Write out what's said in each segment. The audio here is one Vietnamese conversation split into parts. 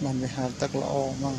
Mình phải hạt tắc lỗ măng.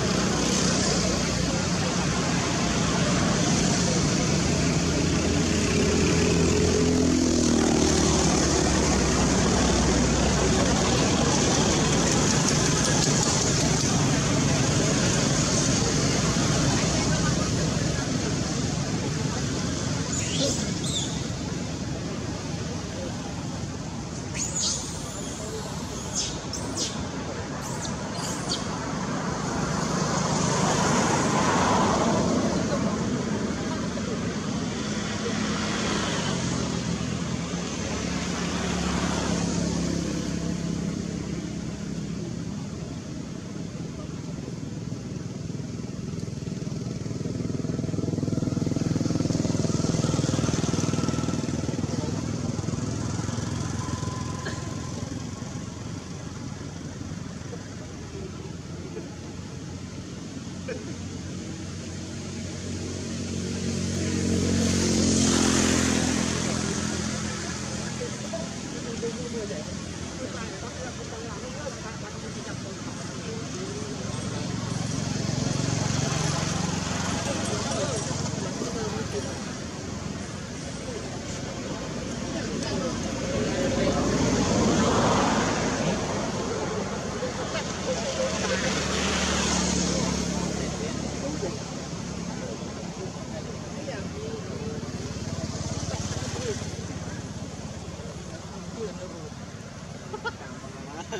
Tới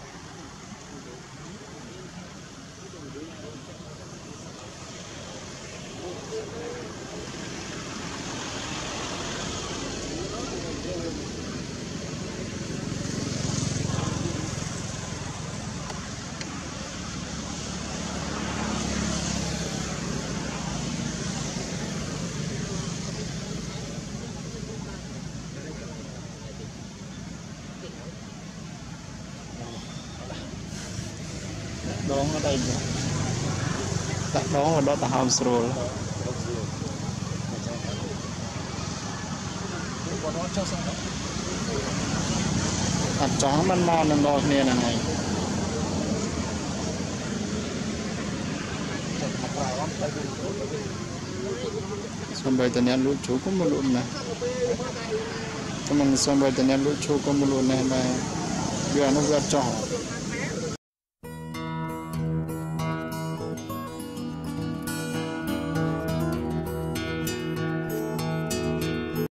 Đón ở đây nhỉ? Đặt đón ở đó ta hàm rồi. Đặt chó măn mòn lên đo nè là này. Xong bây giờ nén lũ chú có một lụn này. Xong bây giờ nén lũ chú có một lụn này mà vừa nó vừa trỏ.